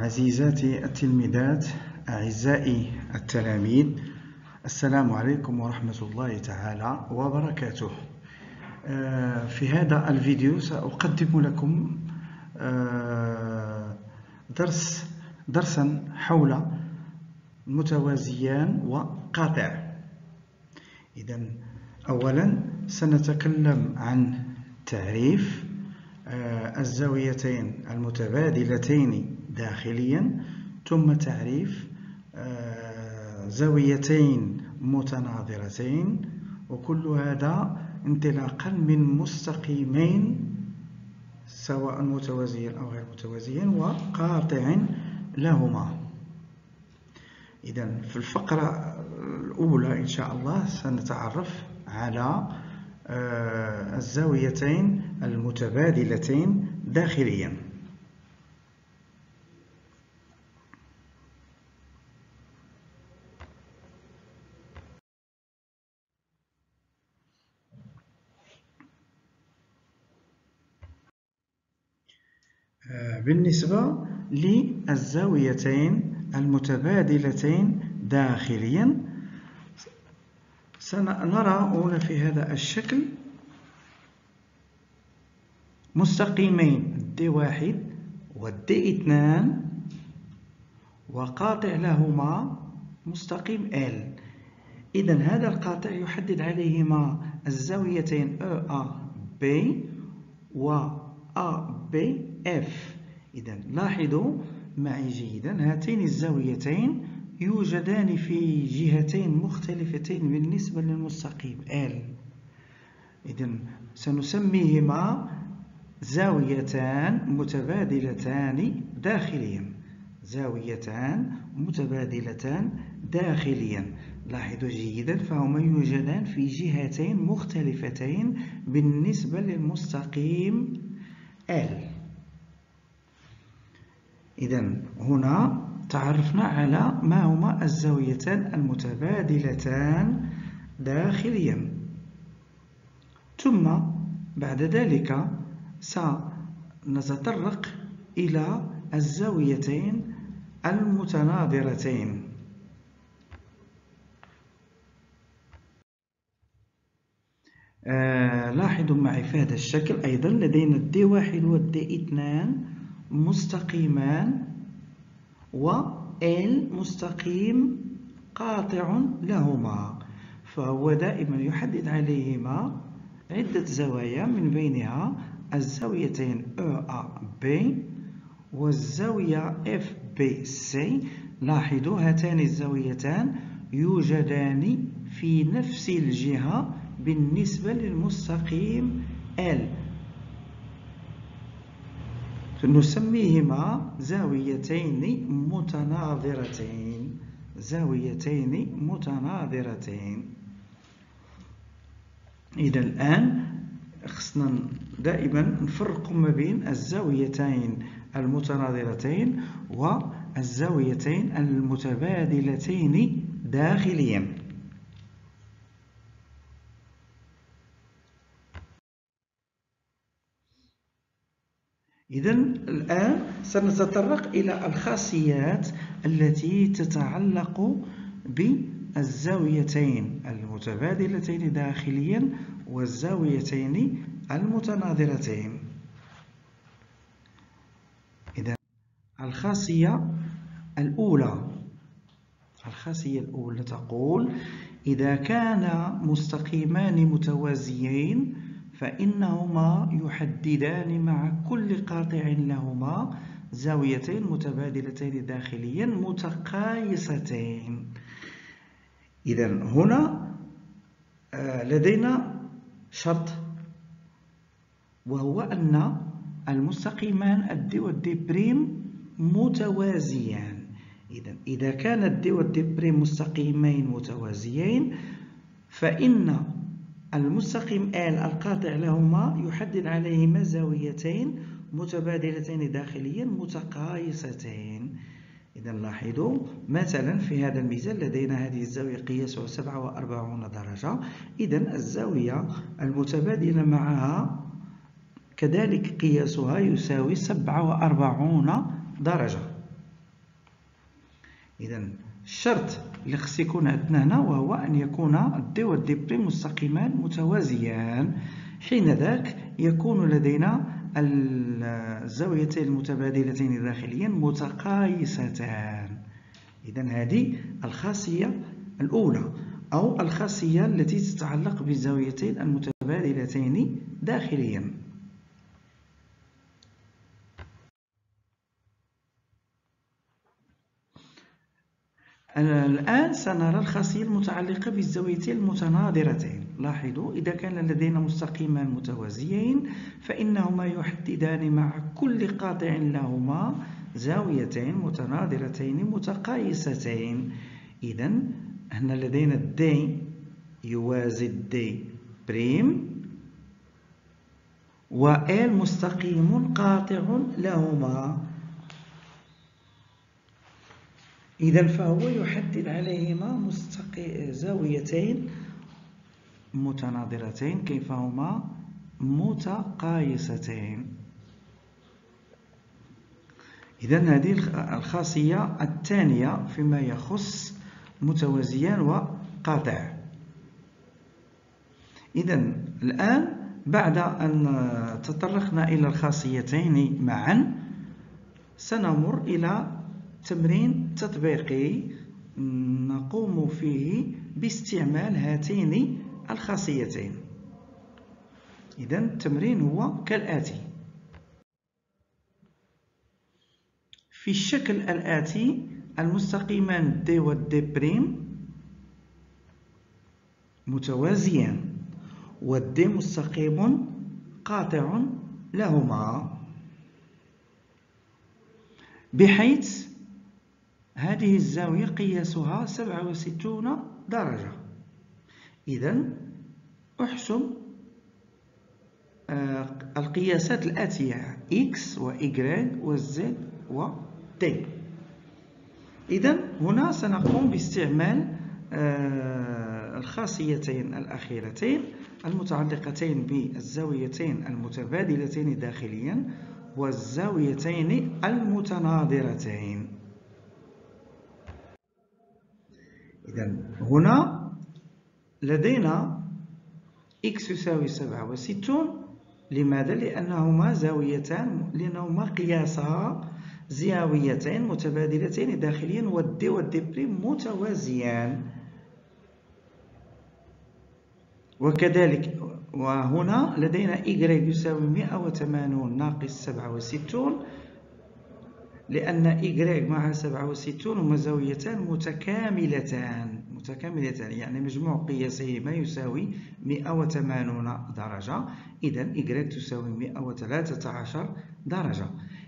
عزيزاتي التلميذات، أعزائي التلاميذ، السلام عليكم ورحمة الله تعالى وبركاته. في هذا الفيديو سأقدم لكم درسا حول متوازيان وقاطع. إذا أولا سنتكلم عن تعريف الزاويتين المتبادلتين داخليا، ثم تعريف زاويتين متناظرتين، وكل هذا انطلاقا من مستقيمين سواء متوازيين أو غير متوازيين وقاطع لهما. إذن في الفقرة الأولى إن شاء الله سنتعرف على الزاويتين المتبادلتين داخليا. بالنسبة للزاويتين المتبادلتين داخليا، سنرى هنا في هذا الشكل مستقيمين D1 و D2 وقاطع لهما مستقيم L. إذا هذا القاطع يحدد عليهما الزاويتين EAB و ABF. إذا لاحظوا معي جيدا، هاتين الزاويتين يوجدان في جهتين مختلفتين بالنسبة للمستقيم L. إذن سنسميهما زاويتان متبادلتان داخليا. زاويتان متبادلتان داخليا، لاحظوا جيدا، فهما يوجدان في جهتين مختلفتين بالنسبة للمستقيم L. إذن هنا تعرفنا على ما هما الزاويتان المتبادلتان داخليا، ثم بعد ذلك سنتطرق إلى الزاويتين المتناظرتين. لاحظوا معي في هذا الشكل أيضا لدينا D1 و D2 مستقيمان و L مستقيم قاطع لهما، فهو دائما يحدد عليهما عدة زوايا من بينها الزاويتين EAB والزاوية FBC. لاحظوا هاتان الزاويتان يوجدان في نفس الجهة بالنسبة للمستقيم L، نسميهما زاويتين متناظرتين. زاويتين متناظرتين. إذا الآن خصنا دائما نفرق ما بين الزاويتين المتناظرتين والزاويتين المتبادلتين داخليا. إذا الآن سنتطرق إلى الخاصيات التي تتعلق بالزاويتين المتبادلتين داخليا والزاويتين المتناظرتين. إذا الخاصية الأولى تقول: إذا كان مستقيمان متوازيين فإنهما يحددان مع كل قاطع لهما زاويتين متبادلتين داخليا متقايستين. إذا هنا لدينا شرط، وهو أن المستقيمان الدي والدي بريم متوازيان. إذا كان الدي والدي بريم مستقيمين متوازيين فإن المستقيم L القاطع لهما يحدد عليهما زاويتين متبادلتين داخليا متقايستين. إذا لاحظوا مثلا في هذا المثال لدينا هذه الزاوية قياسها 47 درجة. إذا الزاوية المتبادلة معها كذلك قياسها يساوي 47 درجة. إذا الشرط اللي خص يكون عندنا هنا وهو أن يكون الدي والدي بريم مستقيمان متوازيان، حين ذاك يكون لدينا الزاويتين المتبادلتين داخليا متقايستان. إذا هذه الخاصية الأولى أو الخاصية التي تتعلق بالزاويتين المتبادلتين داخليا. الآن سنرى الخاصية المتعلقة بالزاويتين المتناظرتين. لاحظوا إذا كان لدينا مستقيمان متوازيين فإنهما يحددان مع كل قاطع لهما زاويتين متناظرتين متقايستين. إذا هنا لدينا الدي يوازي الدي بريم وال مستقيم قاطع لهما، إذا فهو يحدد عليهما زاويتين متناظرتين كيف هما متقايستين. إذا هذه الخاصية الثانية فيما يخص متوازيان وقاطع. إذا الآن بعد أن تطرقنا إلى الخاصيتين معا سنمر إلى تمرين تطبيقي نقوم فيه باستعمال هاتين الخاصيتين. إذا التمرين هو كالآتي. في الشكل الآتي المستقيمان دي والدي بريم متوازيان والدي مستقيم قاطع لهما، بحيث هذه الزاوية قياسها 67 درجة. إذا احسب القياسات الآتية X و Y و Z و T. إذا هنا سنقوم باستعمال الخاصيتين الأخيرتين المتعلقتين بالزاويتين المتبادلتين داخليا والزاويتين المتناظرتين. إذا هنا لدينا x يساوي 67، لماذا؟ لأنهما زاويتان، لأنهما قياسها زاويتين متبادلتين داخليا والدي والدي بريم متوازيان. وكذلك وهنا لدينا y يساوي 180 ناقص 67، لأن Y مع 67 هما زاويتان متكاملتان يعني مجموع قياسهما يساوي 180 درجة. إذا Y تساوي 113 درجة.